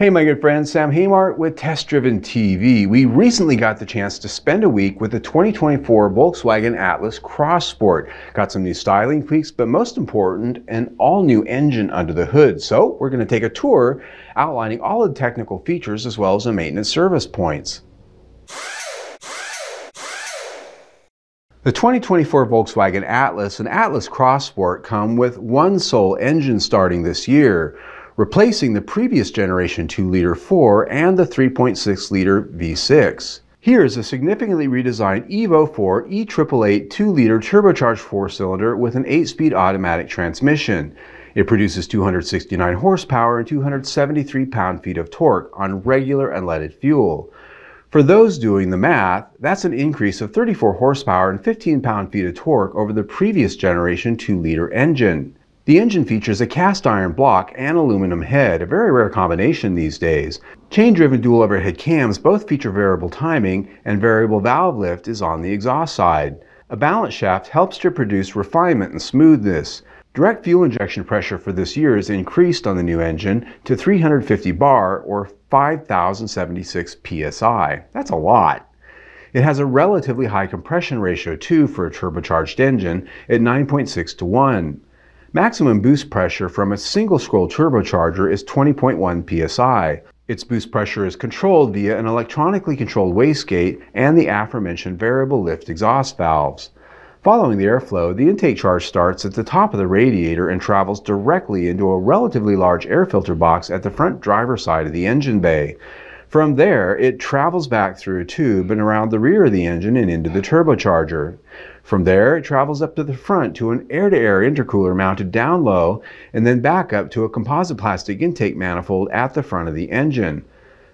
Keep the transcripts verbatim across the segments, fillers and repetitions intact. Hey my good friend, Sam Haymart with Test Driven T V. We recently got the chance to spend a week with the twenty twenty-four Volkswagen Atlas Cross Sport. Got some new styling tweaks, but most important, an all new engine under the hood. So we're going to take a tour outlining all of the technical features as well as the maintenance service points. The twenty twenty-four Volkswagen Atlas and Atlas Cross Sport come with one sole engine starting this year, replacing the previous generation two liter four and the three point six liter V six. Here is a significantly redesigned Evo four E eight eight eight two liter turbocharged four cylinder with an eight speed automatic transmission. It produces two hundred sixty-nine horsepower and two hundred seventy-three pound-feet of torque on regular unleaded fuel. For those doing the math, that's an increase of thirty-four horsepower and fifteen pound-feet of torque over the previous generation two liter engine. The engine features a cast iron block and aluminum head, a very rare combination these days. Chain-driven dual overhead cams both feature variable timing, and variable valve lift is on the exhaust side. A balance shaft helps to produce refinement and smoothness. Direct fuel injection pressure for this year is increased on the new engine to three hundred fifty bar or five thousand seventy-six P S I. That's a lot. It has a relatively high compression ratio too for a turbocharged engine at nine point six to one. Maximum boost pressure from a single scroll turbocharger is twenty point one P S I. Its boost pressure is controlled via an electronically controlled wastegate and the aforementioned variable lift exhaust valves. Following the airflow, the intake charge starts at the top of the radiator and travels directly into a relatively large air filter box at the front driver's side of the engine bay. From there, it travels back through a tube and around the rear of the engine and into the turbocharger. From there, it travels up to the front to an air-to-air intercooler mounted down low and then back up to a composite plastic intake manifold at the front of the engine.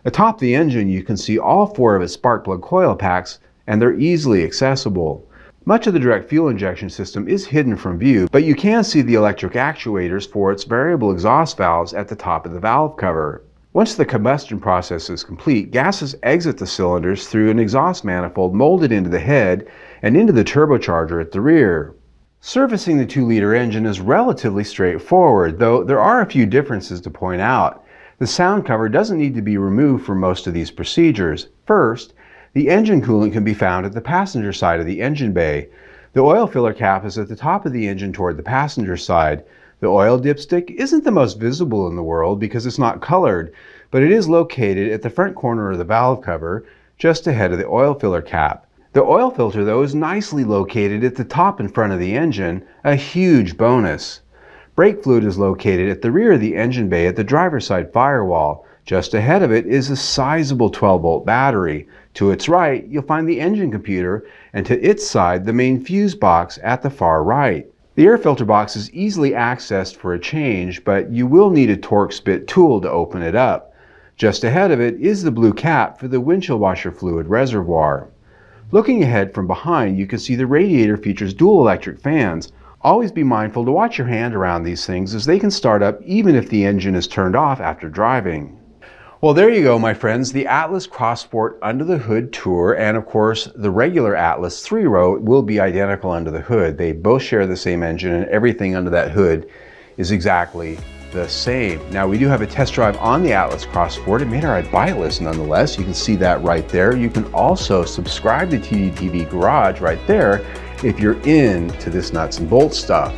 Atop the engine, you can see all four of its spark plug coil packs, and they're easily accessible. Much of the direct fuel injection system is hidden from view, but you can see the electric actuators for its variable exhaust valves at the top of the valve cover. Once the combustion process is complete, gases exit the cylinders through an exhaust manifold molded into the head and into the turbocharger at the rear. Servicing the two liter engine is relatively straightforward, though there are a few differences to point out. The sound cover doesn't need to be removed for most of these procedures. First, the engine coolant can be found at the passenger side of the engine bay. The oil filler cap is at the top of the engine toward the passenger side. The oil dipstick isn't the most visible in the world because it's not colored, but it is located at the front corner of the valve cover, just ahead of the oil filler cap. The oil filter, though, is nicely located at the top in front of the engine, a huge bonus. Brake fluid is located at the rear of the engine bay at the driver's side firewall. Just ahead of it is a sizable twelve volt battery. To its right, you'll find the engine computer, and to its side, the main fuse box at the far right. The air filter box is easily accessed for a change, but you will need a Torx bit tool to open it up. Just ahead of it is the blue cap for the windshield washer fluid reservoir. Looking ahead from behind, you can see the radiator features dual electric fans. Always be mindful to watch your hand around these things, as they can start up even if the engine is turned off after driving. Well, there you go, my friends, the Atlas Cross Sport under the hood tour, and of course the regular Atlas three row will be identical under the hood. They both share the same engine, and everything under that hood is exactly the same. Now, we do have a test drive on the Atlas Cross Sport. It made our buy list nonetheless. You can see that right there. You can also subscribe to T D T V Garage right there if you're into this nuts and bolts stuff.